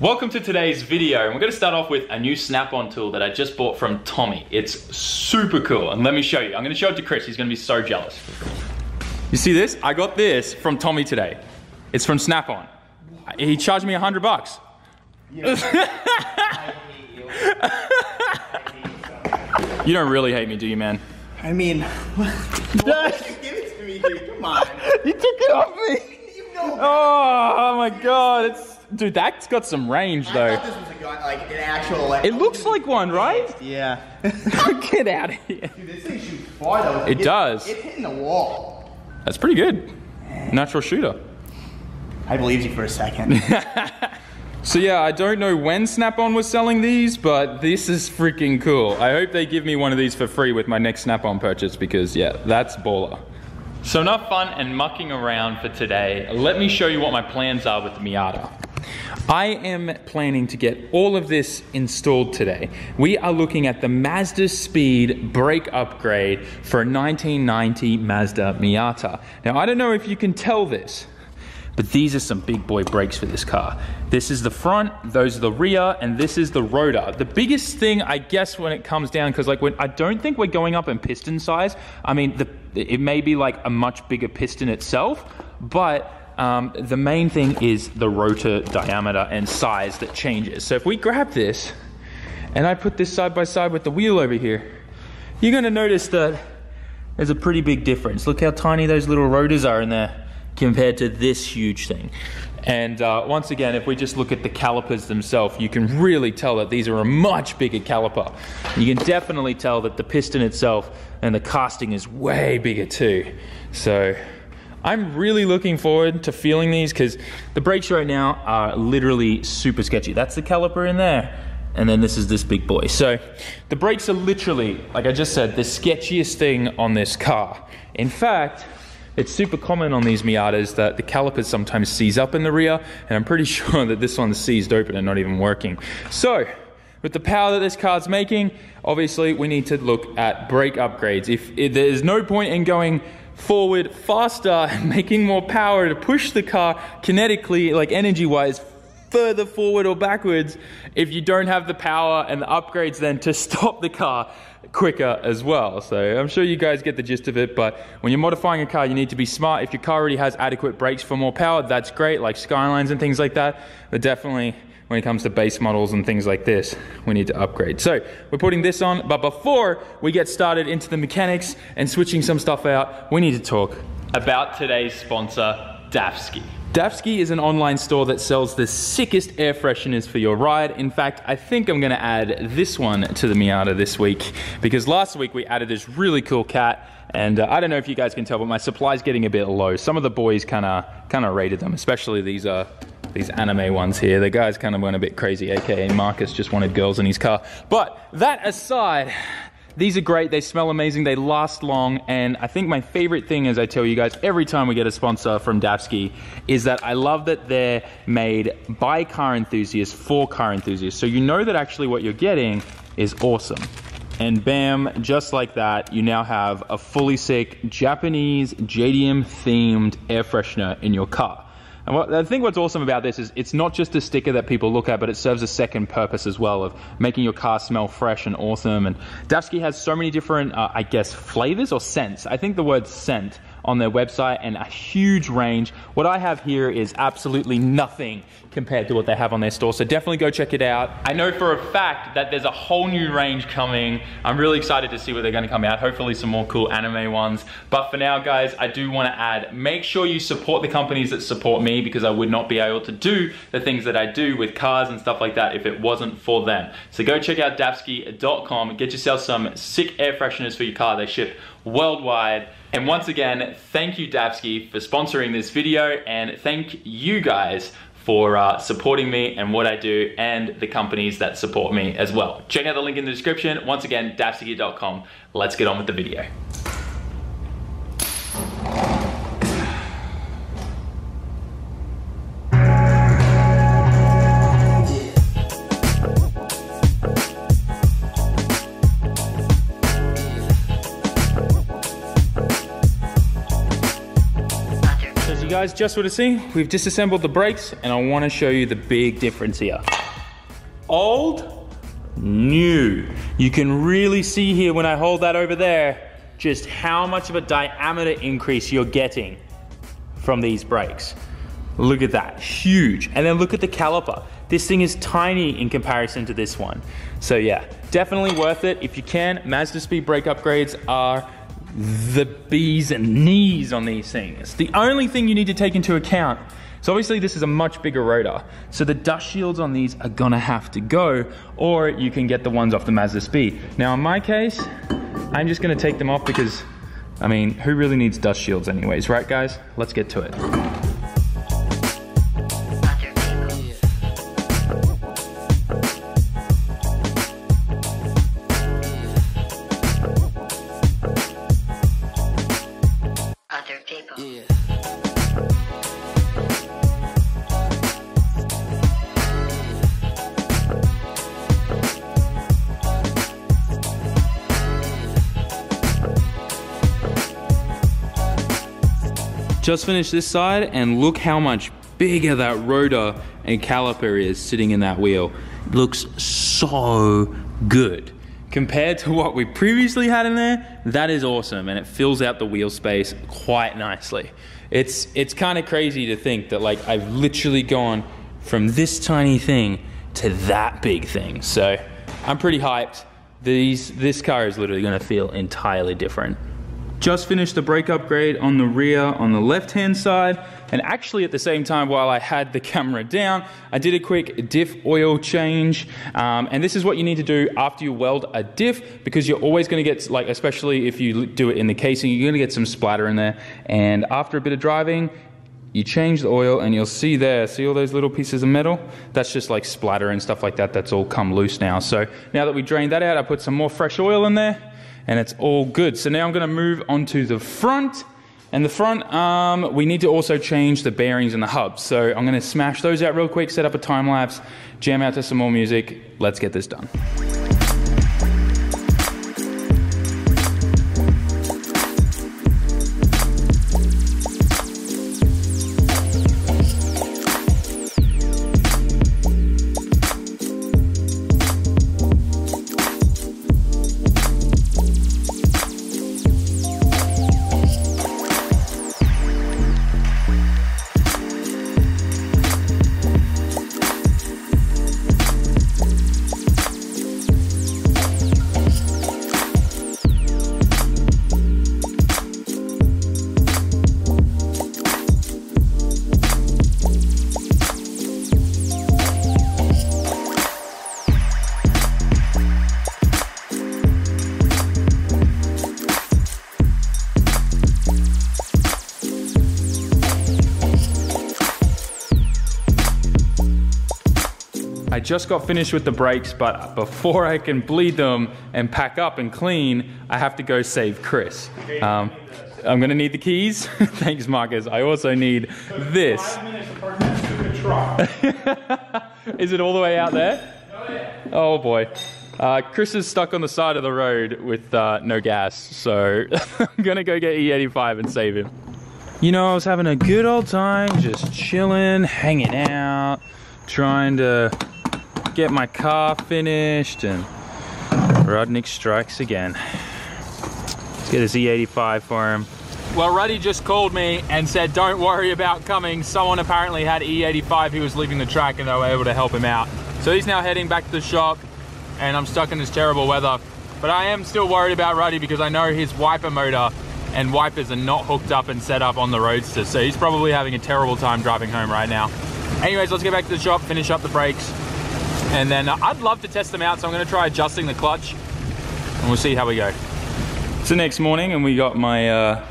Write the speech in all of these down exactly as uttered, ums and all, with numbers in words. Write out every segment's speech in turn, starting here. Welcome to today's video, and we're going to start off with a new Snap-on tool that I just bought from Tommy. It's super cool, and let me show you. I'm going to show it to Chris. He's going to be so jealous. You see this? I got this from Tommy today. It's from Snap-on. He charged me a hundred bucks. You don't really hate me, do you, man? I mean, why did you give it to me, dude? Come on. You took it off me. You know that. Oh, oh my God, it's. Dude, that's got some range though. I thought this was a gun, like an actual like, it looks like one, right? Yeah. Get out of here. Dude, this thing shoots far though. It, it does. It's hitting the wall. That's pretty good. Natural shooter. I believed you for a second. So yeah, I don't know when Snap-on was selling these, but this is freaking cool. I hope they give me one of these for free with my next Snap-on purchase because yeah, that's baller. So enough fun and mucking around for today. Let me show you what my plans are with the Miata. I am planning to get all of this installed today. We are looking at the Mazda Speed brake upgrade for a nineteen ninety Mazda Miata. Now, I don't know if you can tell this, but these are some big boy brakes for this car. This is the front, those are the rear, and this is the rotor. The biggest thing, I guess, when it comes down, because like when, I don't think we're going up in piston size. I mean, the, it may be like a much bigger piston itself, but Um, the main thing is the rotor diameter and size that changes. So if we grab this and I put this side by side with the wheel over here, you're gonna notice that there's a pretty big difference. Look how tiny those little rotors are in there compared to this huge thing. And uh, once again, if we just look at the calipers themselves, you can really tell that these are a much bigger caliper. You can definitely tell that the piston itself and the casting is way bigger too. So I'm really looking forward to feeling these because the brakes right now are literally super sketchy. That's the caliper in there, and then this is this big boy. So the brakes are literally, like I just said, the sketchiest thing on this car. In fact, it's super common on these Miatas that the calipers sometimes seize up in the rear, and I'm pretty sure that this one's seized open and not even working. So with the power that this car's making, obviously we need to look at brake upgrades. If, if there's no point in going forward faster, making more power to push the car kinetically, like energy wise, further forward or backwards if you don't have the power and the upgrades then to stop the car quicker as well. So I'm sure you guys get the gist of it, but when you're modifying a car, you need to be smart. If your car already has adequate brakes for more power, that's great, like Skylines and things like that, but definitely when it comes to base models and things like this, we need to upgrade. So we're putting this on, but before we get started into the mechanics and switching some stuff out, we need to talk about today's sponsor, Dafski. Dafski is an online store that sells the sickest air fresheners for your ride. In fact, I think I'm gonna add this one to the Miata this week because last week we added this really cool cat. And uh, I don't know if you guys can tell, but my supply's getting a bit low. Some of the boys kinda, kinda raided them, especially these uh, these anime ones here. The guys kind of went a bit crazy, aka Marcus just wanted girls in his car. But that aside, these are great, they smell amazing, they last long, and I think my favorite thing, as I tell you guys every time we get a sponsor from Dafski, is that I love that they're made by car enthusiasts for car enthusiasts. So you know that actually what you're getting is awesome. And bam, just like that, you now have a fully sick Japanese J D M themed air freshener in your car. And what, I think what's awesome about this is it's not just a sticker that people look at, but it serves a second purpose as well of making your car smell fresh and awesome. And Dafski has so many different, uh, I guess, flavors or scents. I think the word scent on their website, and a huge range. What I have here is absolutely nothing compared to what they have on their store, so definitely go check it out. I know for a fact that there's a whole new range coming. I'm really excited to see what they're gonna come out, hopefully some more cool anime ones. But for now, guys, I do wanna add, make sure you support the companies that support me because I would not be able to do the things that I do with cars and stuff like that if it wasn't for them. So go check out dafski dot com, get yourself some sick air fresheners for your car. They ship worldwide. And once again, thank you Dafski for sponsoring this video, and thank you guys for uh, supporting me and what I do and the companies that support me as well. Check out the link in the description. Once again, dafski dot com. Let's get on with the video. guys just would have seen, we've disassembled the brakes and I want to show you the big difference here. Old, new. You can really see here when I hold that over there, just how much of a diameter increase you're getting from these brakes. Look at that, huge. And then look at the caliper. This thing is tiny in comparison to this one. So yeah, definitely worth it. If you can, Mazda Speed brake upgrades are the bees and knees on these things. The only thing you need to take into account is obviously this is a much bigger rotor. So the dust shields on these are gonna have to go, or you can get the ones off the Mazda Speed. Now in my case, I'm just gonna take them off because, I mean, who really needs dust shields anyways, right guys? Let's get to it. Just finished this side and look how much bigger that rotor and caliper is sitting in that wheel. It looks so good. Compared to what we previously had in there, that is awesome, and it fills out the wheel space quite nicely. It's, it's kind of crazy to think that like I've literally gone from this tiny thing to that big thing. So I'm pretty hyped. These, this car is literally gonna feel entirely different. Just finished the brake upgrade on the rear on the left-hand side, and actually at the same time while I had the camera down, I did a quick diff oil change, um, and this is what you need to do after you weld a diff, because you're always gonna get, like especially if you do it in the casing, you're gonna get some splatter in there, and after a bit of driving, you change the oil and you'll see there, see all those little pieces of metal? That's just like splatter and stuff like that, that's all come loose now. So now that we drained that out, I put some more fresh oil in there, and it's all good. So now I'm gonna move on to the front. And the front, um, we need to also change the bearings and the hubs. So I'm gonna smash those out real quick, set up a time lapse, jam out to some more music. Let's get this done. I just got finished with the brakes, but before I can bleed them and pack up and clean, I have to go save Chris. Um, I'm gonna need the keys. Thanks, Marcus. I also need this. Is it all the way out there? Oh boy. Uh, Chris is stuck on the side of the road with uh, no gas, so I'm gonna go get E eighty-five and save him. You know, I was having a good old time, just chilling, hanging out, trying to get my car finished, and Rudnick strikes again. Let's get his E eighty-five for him. Well, Ruddy just called me and said, don't worry about coming. Someone apparently had E eighty-five who was leaving the track and they were able to help him out. So he's now heading back to the shop and I'm stuck in this terrible weather. But I am still worried about Ruddy because I know his wiper motor and wipers are not hooked up and set up on the Roadster. So he's probably having a terrible time driving home right now. Anyways, let's get back to the shop, finish up the brakes. And then uh, I'd love to test them out, so I'm gonna try adjusting the clutch and we'll see how we go. It's the next morning and we got my uh,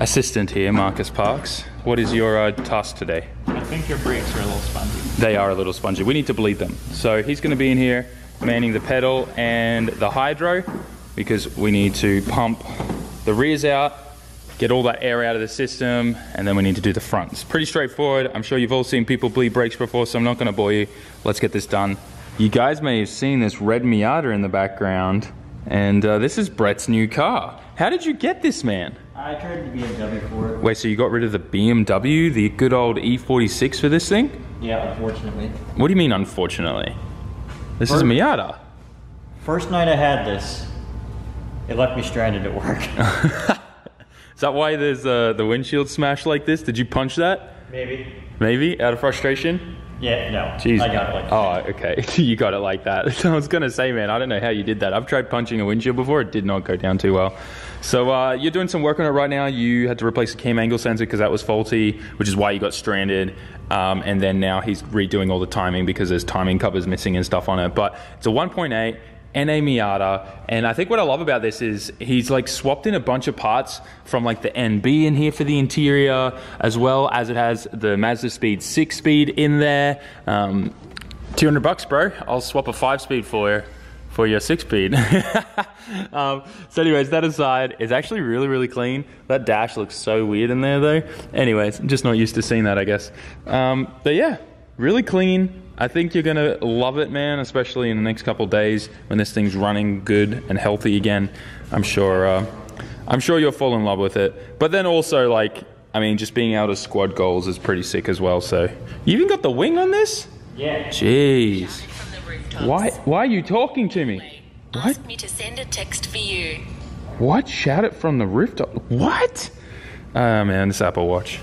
assistant here, Marcus Parks. What is your uh, task today? I think your brakes are a little spongy. They are a little spongy. We need to bleed them. So he's gonna be in here manning the pedal and the hydro because we need to pump the rears out, get all that air out of the system, and then we need to do the fronts. Pretty straightforward. I'm sure you've all seen people bleed brakes before, so I'm not gonna bore you. Let's get this done. You guys may have seen this red Miata in the background, and uh, this is Brett's new car. How did you get this, man? I traded the B M W for it. Wait, so you got rid of the B M W, the good old E forty-six for this thing? Yeah, unfortunately. What do you mean, unfortunately? This first, is a Miata. First night I had this, it left me stranded at work. Is that why there's uh, the windshield smashed like this? Did you punch that? Maybe. Maybe? Out of frustration? Yeah, no. Jeez. I got it like that. Oh, okay. You got it like that. I was going to say, man, I don't know how you did that. I've tried punching a windshield before. It did not go down too well. So uh, you're doing some work on it right now. You had to replace the cam angle sensor because that was faulty, which is why you got stranded. Um, and then now he's redoing all the timing because there's timing covers missing and stuff on it. But it's a one point eight. And a Miata, and I think what I love about this is he's like swapped in a bunch of parts from like the N B in here for the interior, as well as it has the Mazda Speed six speed in there. Um, two hundred bucks, bro. I'll swap a five speed for you. For your six speed. um, so anyways, that aside, it's actually really, really clean. That dash looks so weird in there though. Anyways, I'm just not used to seeing that, I guess. Um, but yeah, really clean. I think you're gonna love it, man, especially in the next couple days when this thing's running good and healthy again. I'm sure uh, I'm sure you'll fall in love with it. But then also, like, I mean, just being able to squad goals is pretty sick as well, so. You even got the wing on this? Yeah. Jeez. Why, why are you talking to me? What? Asked me to send a text for you. What? Shout it from the rooftop? What? Oh, man, this Apple Watch.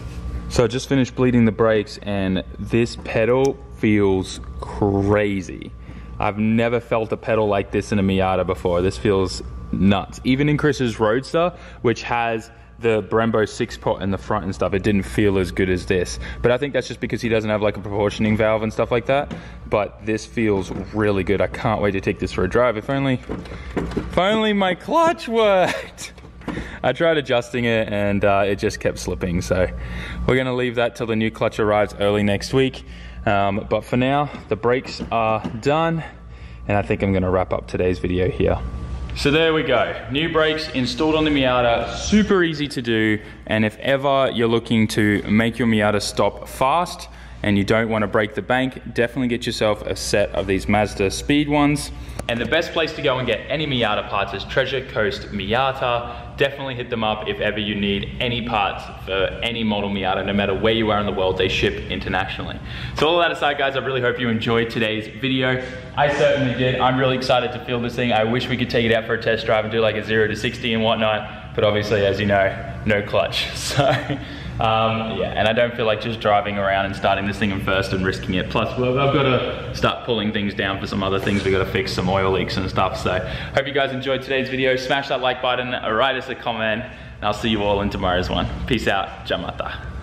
So I just finished bleeding the brakes and this pedal feels crazy. I've never felt a pedal like this in a Miata before. This feels nuts. Even in Chris's Roadster, which has the Brembo six pot in the front and stuff, it didn't feel as good as this. But I think that's just because he doesn't have like a proportioning valve and stuff like that. But this feels really good. I can't wait to take this for a drive. If only, if only my clutch worked. I tried adjusting it and uh, it just kept slipping. So we're gonna leave that till the new clutch arrives early next week. Um, but for now, the brakes are done, and I think I'm gonna wrap up today's video here. So there we go, new brakes installed on the Miata, super easy to do, and if ever you're looking to make your Miata stop fast and you don't wanna break the bank, definitely get yourself a set of these Mazda Speed ones. And the best place to go and get any Miata parts is Treasure Coast Miata. Definitely hit them up if ever you need any parts for any model Miata, no matter where you are in the world, they ship internationally. So all that aside, guys, I really hope you enjoyed today's video. I certainly did. I'm really excited to feel this thing. I wish we could take it out for a test drive and do like a zero to sixty and whatnot, but obviously, as you know, no clutch, so. Um, yeah, and I don't feel like just driving around and starting this thing in first and risking it. Plus, well, I've got to start pulling things down for some other things. We've got to fix some oil leaks and stuff. So, hope you guys enjoyed today's video. Smash that like button, write us a comment, and I'll see you all in tomorrow's one. Peace out. Jamata.